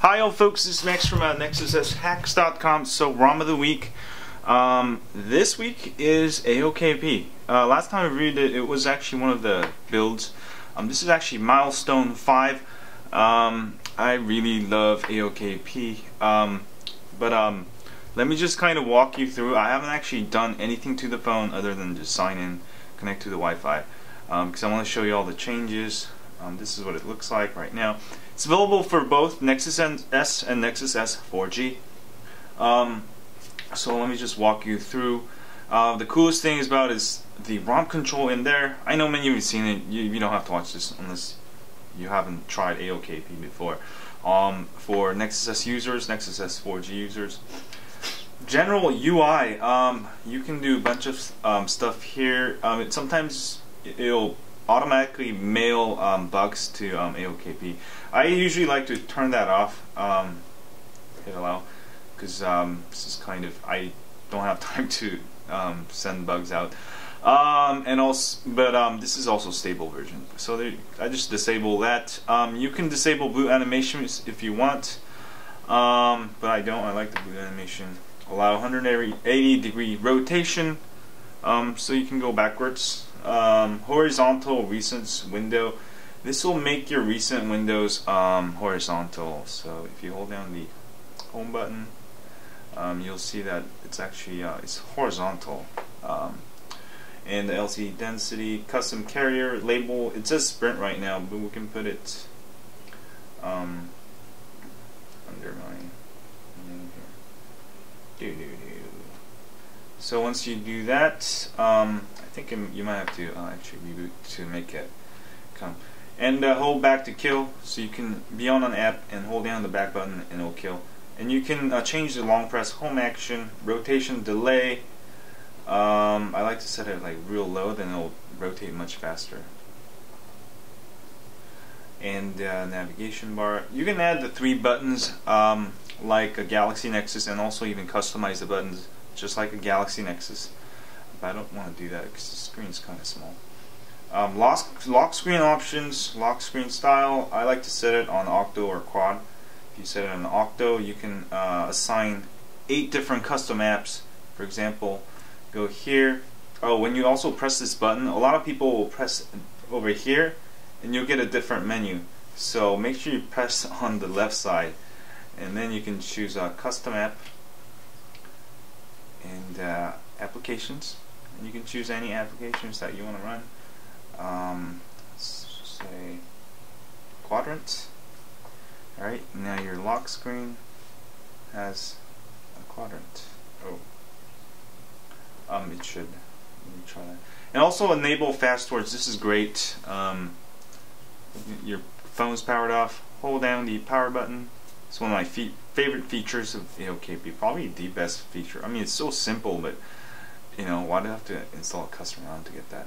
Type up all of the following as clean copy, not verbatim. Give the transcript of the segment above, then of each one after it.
Hi all folks, this is Max from nexusshacks.com. So ROM of the week. This week is AOKP. Last time I reviewed it, it was actually one of the builds. This is actually milestone 5. I really love AOKP. Let me just kind of walk you through. I haven't actually done anything to the phone other than just sign in, connect to the Wi-Fi, because I want to show you all the changes. This is what it looks like right now. It's available for both Nexus S and Nexus S 4G. So let me just walk you through. The coolest thing is the ROM control in there. I know many of you have seen it. You don't have to watch this unless you haven't tried AOKP before. For Nexus S users, Nexus S 4G users. General UI, you can do a bunch of stuff here. Sometimes it'll automatically mail bugs to AOKP. I usually like to turn that off, hit allow, because this is kind of, I don't have time to send bugs out. This is also stable version, so I just disable that. You can disable blue animations if you want, but I don't. I like the blue animation. Allow 180-degree rotation, so you can go backwards. Horizontal recents window. This will make your recent windows horizontal. So if you hold down the home button, you'll see that it's actually it's horizontal. And the LCD density, custom carrier label. It says Sprint right now, but we can put it under my name here. So once you do that, I think you might have to actually reboot to make it come. And hold back to kill, so you can be on an app and hold down the back button and it'll kill. And you can change the long press, home action, rotation, delay. I like to set it like real low, then it'll rotate much faster. And navigation bar. You can add the 3 buttons like a Galaxy Nexus, and also even customize the buttons just like a Galaxy Nexus. I don't want to do that because the screen's kind of small. Lock screen options, lock screen style. I like to set it on octo or quad. If you set it on octo, you can assign 8 different custom apps. For example, go here. Oh, when you also press this button, a lot of people will press over here and you'll get a different menu. So make sure you press on the left side, and then you can choose a custom app and applications. You can choose any applications that you want to run. Let's say quadrant. Alright, now your lock screen has a quadrant. It should. Let me try that. And also enable fast storage. This is great. Your phone's powered off. Hold down the power button. It's one of my favorite features of AOKP. Probably the best feature. I mean, it's so simple, but you know, why do I have to install a custom ROM to get that?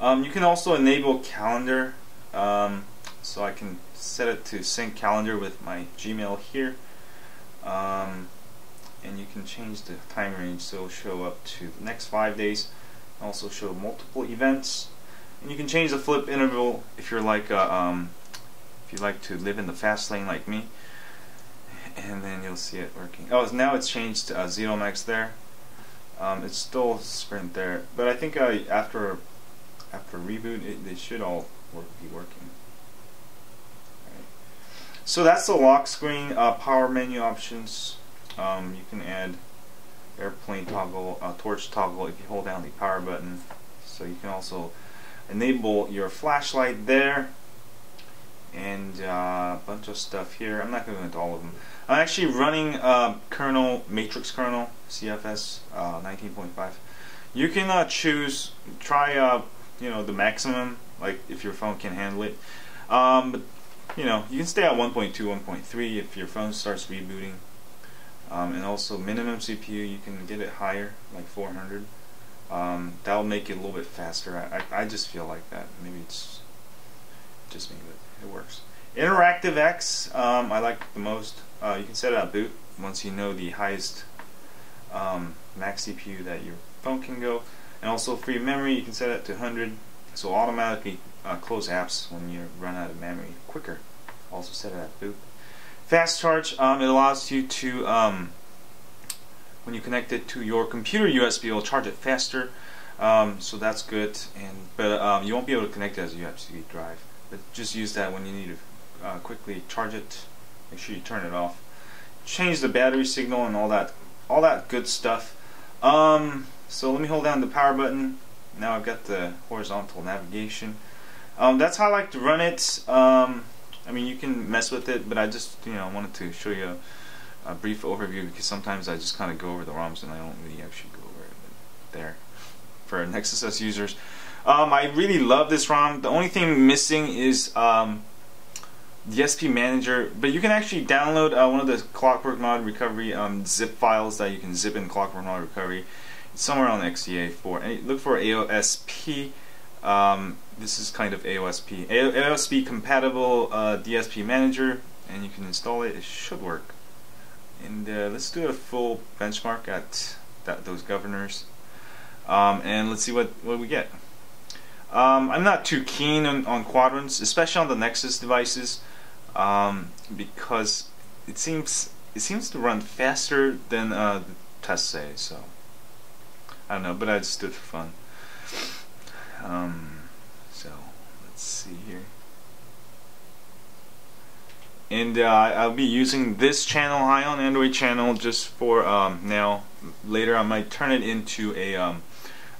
You can also enable calendar, so I can set it to sync calendar with my Gmail here, and you can change the time range so it'll show up to the next 5 days, and also show multiple events. And you can change the flip interval if you're like if you like to live in the fast lane like me. And then you'll see it working. Oh, now it's changed to Zedomax there. It's still Sprint there, but I think after reboot, they should all be working. Right. So that's the lock screen, power menu options. You can add airplane toggle, torch toggle if you hold down the power button. So you can also enable your flashlight there. And a bunch of stuff here. I'm not going to go into all of them. I'm actually running kernel, Matrix Kernel, CFS 19.5. You can choose, try you know, the maximum, like if your phone can handle it. But, you know, you can stay at 1.2, 1.3 if your phone starts rebooting. And also minimum CPU, you can get it higher, like 400. That'll make it a little bit faster. I just feel like that. Maybe it's just me, but it works. Interactive X, I like the most. You can set it at boot once you know the highest max CPU that your phone can go, and also free memory. You can set it to 100, so automatically close apps when you run out of memory quicker. also set it at boop. Fast charge, it allows you to, when you connect it to your computer USB, it'll charge it faster. So that's good, but you won't be able to connect it as a USB drive. But just use that when you need to quickly charge it. Make sure you turn it off. Change the battery signal and all that good stuff. So let me hold down the power button. Now I've got the horizontal navigation. That's how I like to run it. I mean, you can mess with it, but I just wanted to show you a brief overview, because sometimes I just kind of go over the ROMs and I don't really actually go over it there for Nexus S users. I really love this ROM. The only thing missing is DSP Manager, but you can actually download one of the ClockworkMod Recovery zip files that you can zip in ClockworkMod Recovery. It's somewhere on XDA 4. And look for AOSP. This is kind of AOSP. AOSP compatible DSP Manager, and you can install it. It should work. And let's do a full benchmark at those governors, and let's see what we get. I'm not too keen on quadrants, especially on the Nexus devices, because it seems to run faster than the tests say. So I don't know, but I just did it for fun. So let's see here. And I'll be using this channel, High on Android channel, just for now. Later I might turn it into a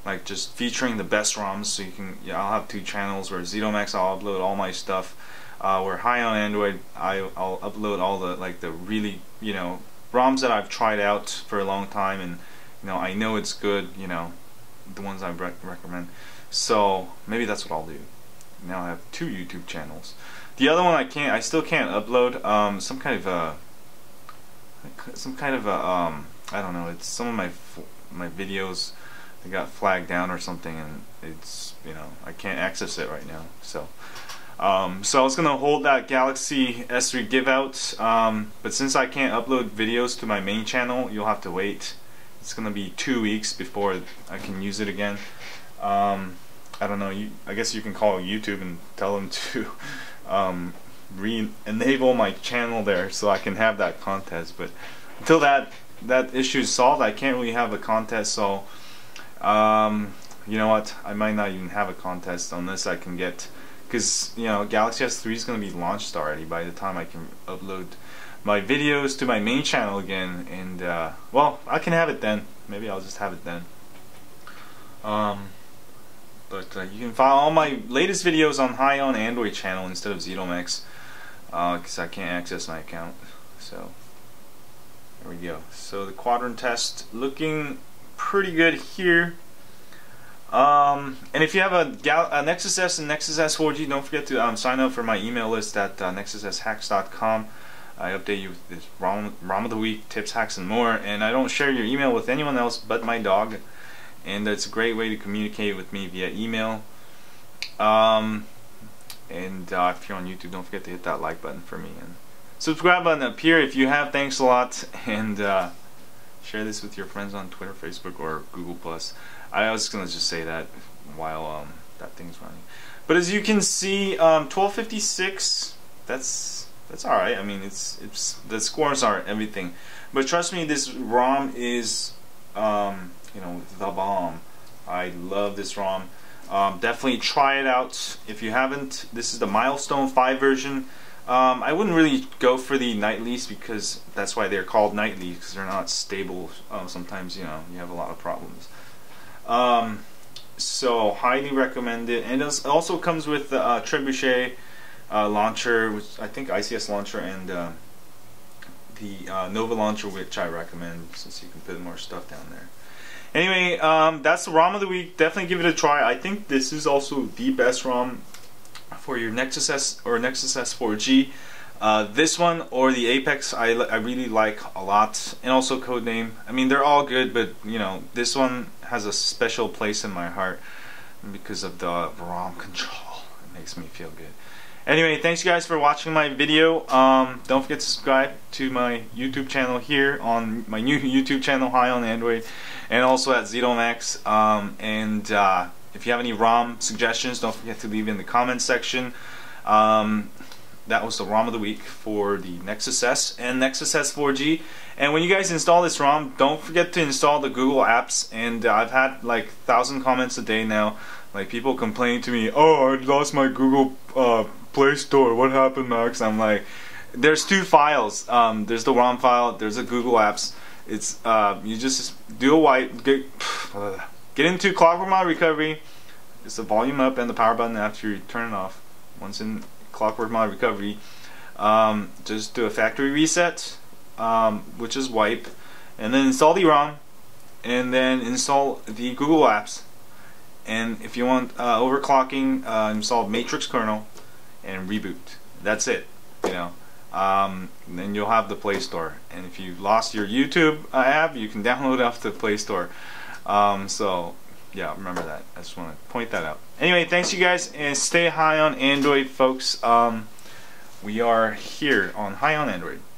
like just featuring the best ROMs, so you can. I'll have two channels where Zedomax I'll upload all my stuff, where High on Android I'll upload all the really ROMs that I've tried out for a long time, and I know it's good, the ones I recommend. So maybe that's what I'll do. Now I have two YouTube channels. The other one I still can't upload. Some kind of a I don't know. It's some of my videos that got flagged down or something, and it's I can't access it right now. So I was gonna hold that Galaxy S3 give out, but since I can't upload videos to my main channel, you'll have to wait. It's gonna be 2 weeks before I can use it again. I don't know, I guess you can call YouTube and tell them to re-enable my channel there so I can have that contest, but until that issue is solved, I can't really have a contest. So you know what, I might not even have a contest unless I can get, because Galaxy S3 is going to be launched already by the time I can upload my videos to my main channel again, and well, I can have it then. Maybe I'll just have it then. But you can find all my latest videos on High on Android channel instead of Zedomax, because I can't access my account. So there we go. So the quadrant test looking pretty good here. And if you have a Nexus S and Nexus S 4G, don't forget to sign up for my email list at nexusshacks.com. I update you with this ROM of the week, tips, hacks, and more. And I don't share your email with anyone else but my dog. And it's a great way to communicate with me via email. If you're on YouTube, don't forget to hit that like button for me, and subscribe button up here if you have. Thanks a lot, and share this with your friends on Twitter, Facebook, or Google+. I was gonna just say that while that thing's running. But as you can see, 1256. That's all right. I mean, it's the scores are everything. But trust me, this ROM is. The bomb. I love this ROM. Definitely try it out if you haven't. This is the Milestone 5 version. I wouldn't really go for the nightlies, because that's why they're called nightlies, because they're not stable. Sometimes you have a lot of problems. So highly recommend it, and it also comes with the Trebuchet launcher, which I think ICS launcher, and the Nova launcher, which I recommend since you can put more stuff down there. Anyway, that's the ROM of the week. Definitely give it a try. I think this is also the best ROM for your Nexus S or Nexus S 4G. This one or the Apex, I really like a lot. And also Codename. I mean, they're all good, but this one has a special place in my heart because of the ROM control. It makes me feel good. Anyway, thanks you guys for watching my video. Don't forget to subscribe to my YouTube channel here, on my new YouTube channel, High on Android, and also at Zedomax. If you have any ROM suggestions, don't forget to leave in the comment section. that was the ROM of the week for the Nexus S and Nexus S 4G. And when you guys install this ROM, don't forget to install the Google Apps. And I've had like 1,000 comments a day now, like people complaining to me, "Oh, I lost my Google Play Store. What happened, Max?" I'm like, there's two files. There's the ROM file. There's the Google Apps. It's you just do a wipe. Get into ClockworkMod Recovery. It's the volume up and the power button after you turn it off. Once in ClockworkMod Recovery, just do a factory reset, which is wipe, and then install the ROM, and then install the Google Apps. And if you want overclocking, install Matrix Kernel and reboot. That's it, you know. Then you'll have the Play Store. And if you lost your YouTube app, you can download it off the Play Store. So yeah, remember that. I just want to point that out. Anyway, thanks you guys, and stay high on Android, folks. We are here on High on Android.